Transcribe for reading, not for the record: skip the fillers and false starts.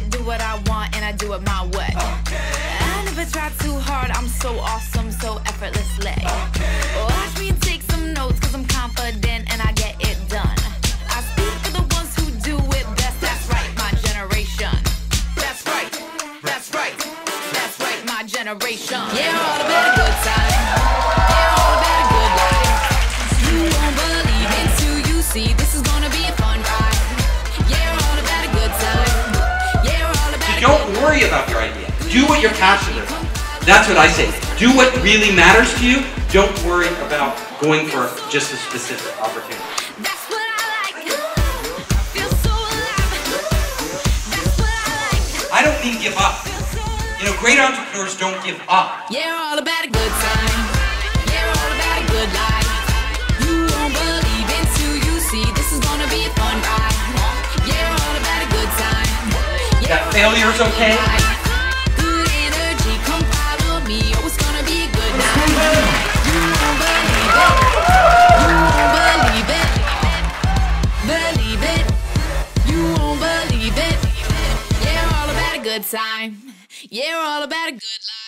shit, do what I want, and I do it my way. Okay. I never try too hard, I'm so awesome, so effortlessly. Okay. Watch me take some notes, cause I'm confident and I get it done. I speak for the ones who do it best, that's right, my generation. That's right, that's right, that's right, my generation. Yeah, all the better good times, yeah, all the better good life. You won't believe it till you see, this is gonna be a fun ride. Don't worry about your idea. Do what you're passionate about. That's what I say. Do what really matters to you. Don't worry about going for just a specific opportunity. That's what I like. Feel so alive. That's what I like. I don't mean give up. You know, great entrepreneurs don't give up. Yeah, all about a good time. Yeah, all about a good life. You won't believe it till you see. This is gonna be a fun ride. Yeah, all about a good time. That failure is okay. Good energy, come follow me. Oh, it's gonna be a good night. You won't believe it. You won't believe it. Believe it. You won't believe it. Yeah, we're all about a good time. Yeah, we're all about a good life.